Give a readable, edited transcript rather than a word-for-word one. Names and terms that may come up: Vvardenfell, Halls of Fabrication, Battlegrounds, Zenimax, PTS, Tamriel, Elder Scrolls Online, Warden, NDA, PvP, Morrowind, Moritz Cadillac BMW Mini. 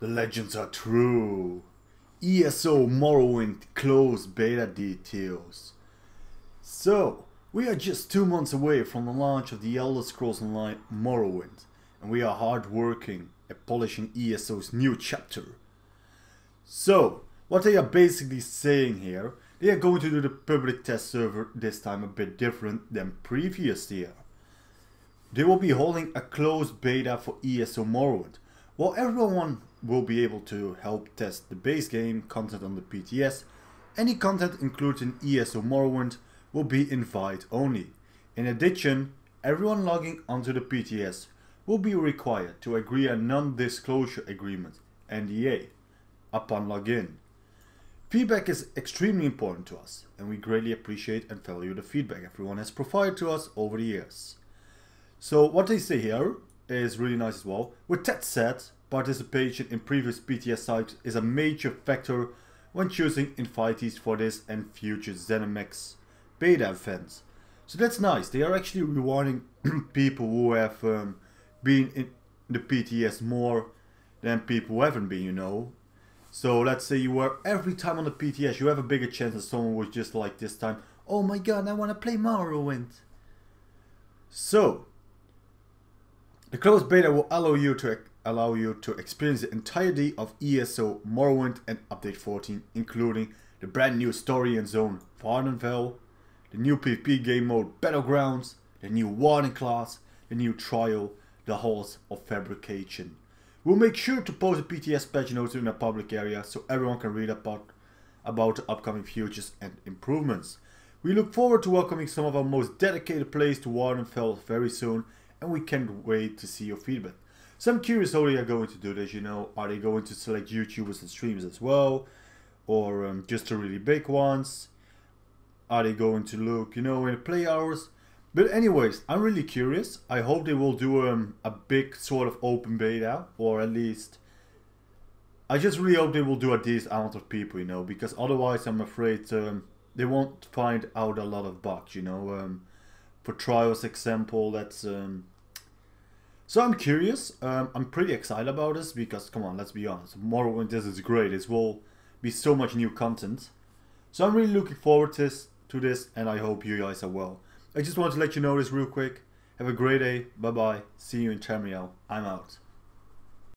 The legends are true. ESO Morrowind closed beta details. So, we are just 2 months away from the launch of the Elder Scrolls Online Morrowind, and we are hard working at polishing ESO's new chapter. So, what they are basically saying here, they are going to do the public test server this time a bit different than previous year. They will be holding a closed beta for ESO Morrowind, while everyone will be able to help test the base game, content on the PTS. Any content included in ESO Morrowind will be invite only. In addition, everyone logging onto the PTS will be required to agree a non-disclosure agreement (NDA) upon login. Feedback is extremely important to us, and we greatly appreciate and value the feedback everyone has provided to us over the years. So what they say here is really nice as well. With that said, participation in previous PTS types is a major factor when choosing invitees for this and future Zenimax beta events. So that's nice. They are actually rewarding people who have been in the PTS more than people who haven't been, you know. So let's say you were every time on the PTS, you have a bigger chance that someone was just like this time, oh my god, I want to play Morrowind. So, the closed beta will allow you to experience the entirety of ESO Morrowind and Update 14, including the brand new story and zone Vvardenfell, the new PvP game mode Battlegrounds, the new Warden class, the new trial, the Halls of Fabrication. We'll make sure to post a PTS patch notes in a public area so everyone can read about the upcoming features and improvements. We look forward to welcoming some of our most dedicated players to Vvardenfell very soon, and we can't wait to see your feedback. So I'm curious how they are going to do this, you know. Are they going to select YouTubers and streamers as well? Or just the really big ones? Are they going to look, you know, in the play hours? But anyways, I'm really curious. I hope they will do a big sort of open beta, or at least I just really hope they will do a decent amount of people, you know, because otherwise I'm afraid they won't find out a lot of bugs, you know. For trials example, that's so I'm curious. I'm pretty excited about this because, come on, let's be honest, Morrowind, this is great. This will be so much new content. So I'm really looking forward to this, and I hope you guys are well. I just wanted to let you know this real quick. Have a great day. Bye bye. See you in Tamriel. I'm out.